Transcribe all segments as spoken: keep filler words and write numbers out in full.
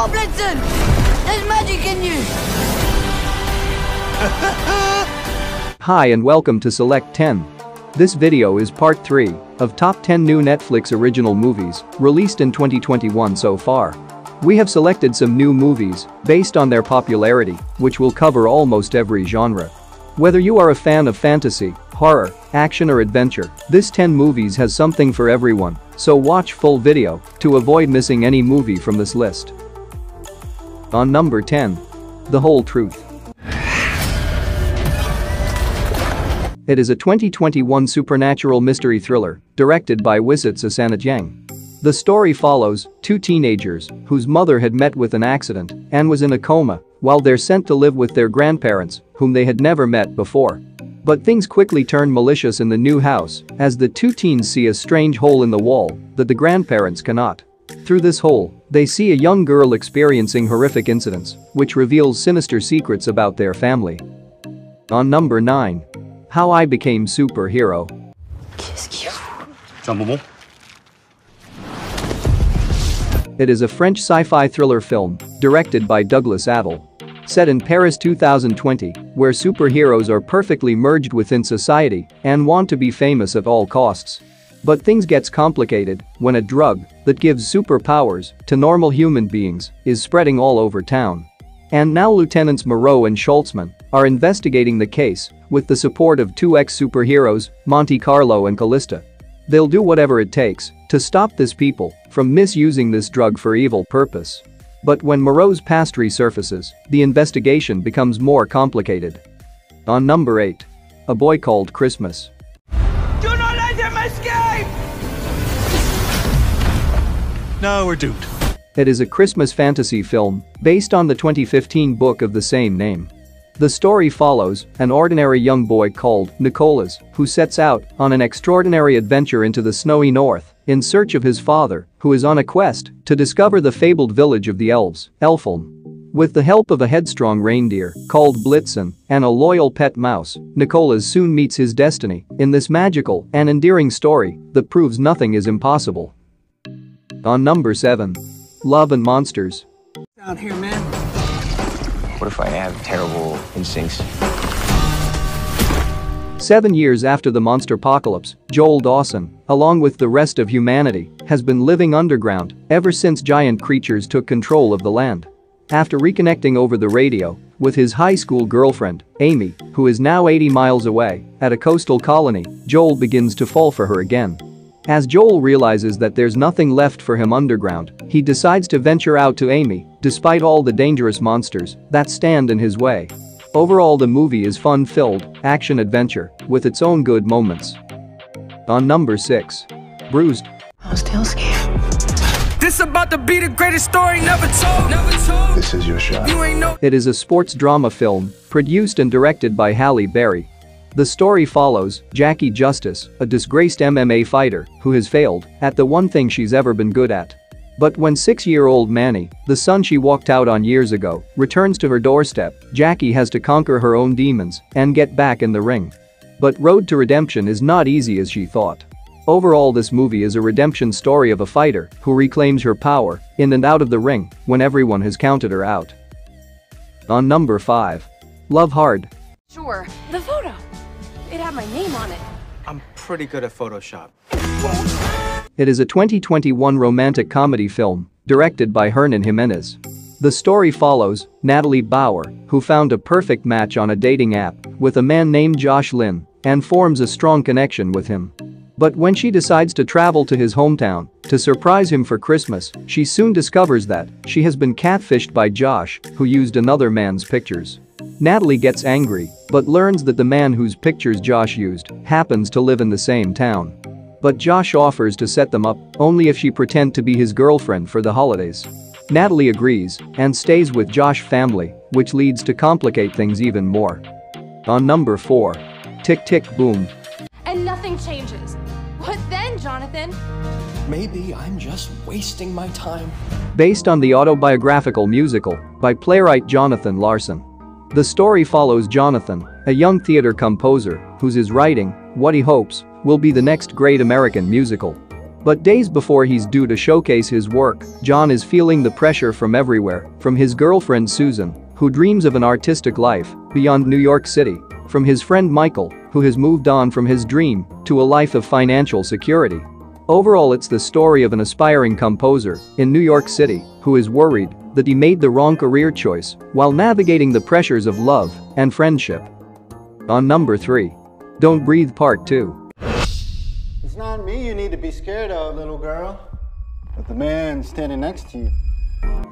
what, Blitzen? There's magic in you! Hi and welcome to Select ten. This video is part three of top ten new Netflix original movies released in twenty twenty-one so far. We have selected some new movies based on their popularity, which will cover almost every genre. Whether you are a fan of fantasy, horror, action or adventure, this ten movies has something for everyone, so watch full video to avoid missing any movie from this list. On number ten. The Whole Truth. It is a twenty twenty-one supernatural mystery thriller directed by Wisit Sasanatieng. The story follows two teenagers whose mother had met with an accident and was in a coma while they're sent to live with their grandparents, whom they had never met before. But things quickly turn malicious in the new house as the two teens see a strange hole in the wall that the grandparents cannot. Through this hole, they see a young girl experiencing horrific incidents, which reveals sinister secrets about their family. On number nine. How I Became Superhero. It is a French sci-fi thriller film directed by Douglas Adel. Set in Paris two thousand twenty, where superheroes are perfectly merged within society and want to be famous at all costs. But things gets complicated when a drug that gives superpowers to normal human beings is spreading all over town. And now Lieutenants Moreau and Schultzman are investigating the case with the support of two ex-superheroes, Monte Carlo and Callista. They'll do whatever it takes to stop these people from misusing this drug for evil purpose. But when Moreau's past resurfaces, the investigation becomes more complicated. On number eight. A Boy Called Christmas. Do not let him escape! No, we're duped. It is a Christmas fantasy film based on the twenty fifteen book of the same name. The story follows an ordinary young boy called Nicholas who sets out on an extraordinary adventure into the snowy north in search of his father, who is on a quest to discover the fabled village of the elves, Elphilm. With the help of a headstrong reindeer called Blitzen and a loyal pet mouse, Nicholas soon meets his destiny in this magical and endearing story that proves nothing is impossible. On number seven. Love and Monsters. Down here, man. What if I have terrible instincts? Seven years after the monster apocalypse, Joel Dawson, along with the rest of humanity, has been living underground ever since giant creatures took control of the land. After reconnecting over the radio with his high school girlfriend, Amy, who is now eighty miles away at a coastal colony, Joel begins to fall for her again. As Joel realizes that there's nothing left for him underground, he decides to venture out to Amy, despite all the dangerous monsters that stand in his way. Overall, the movie is fun-filled, action-adventure, with its own good moments. On number six. Bruised. I'm still scared. This about to be the greatest story never told, never told. This is your shot. You ain't no it is a sports drama film produced and directed by Halle Berry. The story follows Jackie Justice, a disgraced M M A fighter who has failed at the one thing she's ever been good at. But when six-year-old Manny, the son she walked out on years ago, returns to her doorstep, Jackie has to conquer her own demons and get back in the ring. But road to redemption is not easy as she thought. Overall, this movie is a redemption story of a fighter who reclaims her power in and out of the ring when everyone has counted her out. On number five. Love Hard. Sure, the photo. It had my name on it. I'm pretty good at Photoshop. It is a twenty twenty-one romantic comedy film directed by Hernan Jimenez. The story follows Natalie Bauer, who found a perfect match on a dating app with a man named Josh Lynn and forms a strong connection with him. But when she decides to travel to his hometown to surprise him for Christmas, she soon discovers that she has been catfished by Josh, who used another man's pictures. Natalie gets angry, but learns that the man whose pictures Josh used happens to live in the same town. But Josh offers to set them up only if she pretends to be his girlfriend for the holidays. Natalie agrees and stays with Josh's family, which leads to complicate things even more. On number four. Tick Tick Boom. And nothing changes. What then, Jonathan? Maybe I'm just wasting my time. Based on the autobiographical musical by playwright Jonathan Larson. The story follows Jonathan, a young theater composer whose is writing what he hopes will be the next great American musical. But days before he's due to showcase his work, John is feeling the pressure from everywhere, from his girlfriend Susan, who dreams of an artistic life beyond New York City, from his friend Michael, who has moved on from his dream to a life of financial security. Overall, it's the story of an aspiring composer in New York City who is worried that he made the wrong career choice while navigating the pressures of love and friendship. On number three. Don't Breathe Part two. It's not me you need to be scared of, little girl, but the man standing next to you.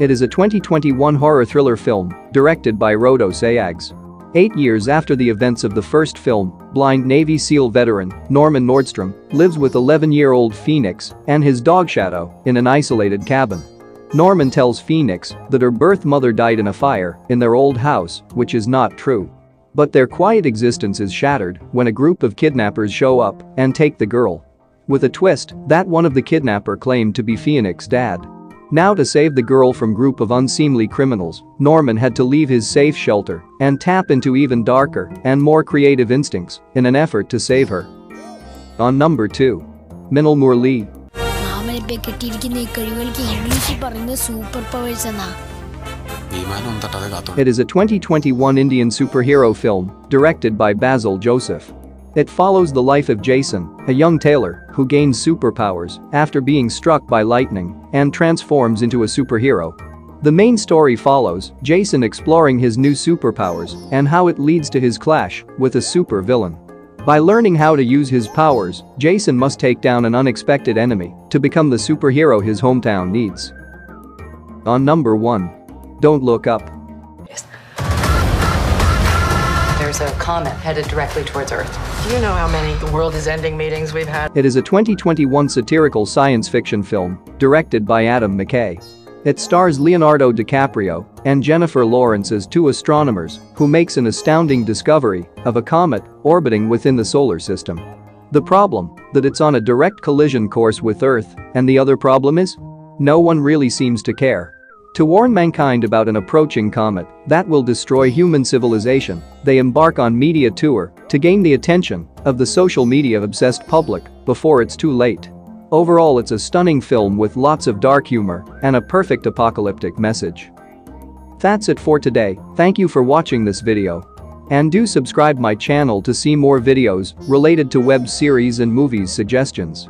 It is a twenty twenty-one horror thriller film directed by Rodo Sayagues. Eight years after the events of the first film, blind Navy SEAL veteran Norman Nordstrom lives with eleven-year-old Phoenix and his dog Shadow in an isolated cabin. Norman tells Phoenix that her birth mother died in a fire in their old house, which is not true. But their quiet existence is shattered when a group of kidnappers show up and take the girl. With a twist that one of the kidnappers claimed to be Phoenix's dad. Now, to save the girl from a group of unseemly criminals, Norman had to leave his safe shelter and tap into even darker and more creative instincts in an effort to save her. On number two. Minal Murli. It is a twenty twenty-one Indian superhero film directed by Basil Joseph. It follows the life of Jason, a young tailor who gains superpowers after being struck by lightning and transforms into a superhero. The main story follows Jason exploring his new superpowers and how it leads to his clash with a supervillain. By learning how to use his powers, Jason must take down an unexpected enemy to become the superhero his hometown needs. On number one. Don't Look Up. There's a comet headed directly towards Earth. Do you know how many The World Is Ending meetings we've had? It is a twenty twenty-one satirical science fiction film directed by Adam McKay. It stars Leonardo DiCaprio and Jennifer Lawrence as two astronomers who makes an astounding discovery of a comet orbiting within the solar system. The problem, that it's on a direct collision course with Earth, and the other problem is, no one really seems to care. To warn mankind about an approaching comet that will destroy human civilization, they embark on media tour to gain the attention of the social media-obsessed public before it's too late. Overall, it's a stunning film with lots of dark humor and a perfect apocalyptic message. That's it for today. Thank you for watching this video. And do subscribe my channel to see more videos related to web series and movies suggestions.